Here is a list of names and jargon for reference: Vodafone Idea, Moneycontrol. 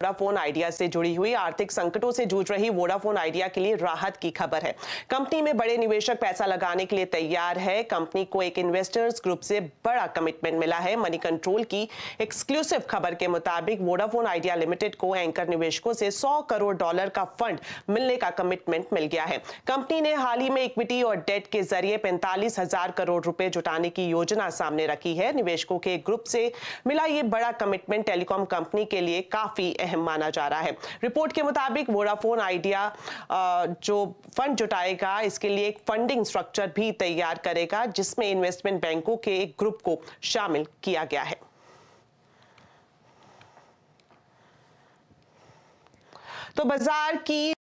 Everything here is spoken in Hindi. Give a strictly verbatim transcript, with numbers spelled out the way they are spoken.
वोडाफोन आइडिया से जुड़ी हुई आर्थिक संकटों से जूझ रही वोडाफोन आइडिया के लिए राहत की खबर है। कंपनी में बड़े निवेशक पैसा लगाने के लिए तैयार है। कंपनी को एक इन्वेस्टर्स ग्रुप से बड़ा कमिटमेंट मिला है। मनी कंट्रोल की एक्सक्लूसिव खबर के मुताबिक वोडाफोन आइडिया लिमिटेड को एंकर निवेशकों से सौ करोड़ डॉलर का फंड मिलने का कमिटमेंट मिल गया है। कंपनी ने हाल ही में इक्विटी और डेट के जरिए पैंतालीस हजार करोड़ रुपए जुटाने की योजना सामने रखी है। निवेशकों के ग्रुप से मिला ये बड़ा कमिटमेंट टेलीकॉम कंपनी के लिए काफी अहम माना जा रहा है। रिपोर्ट के मुताबिक वोडाफोन आइडिया जो फंड जुटाएगा इसके लिए एक फंडिंग स्ट्रक्चर भी तैयार करेगा, जिसमें इन्वेस्टमेंट बैंकों के एक ग्रुप को शामिल किया गया है। तो बाजार की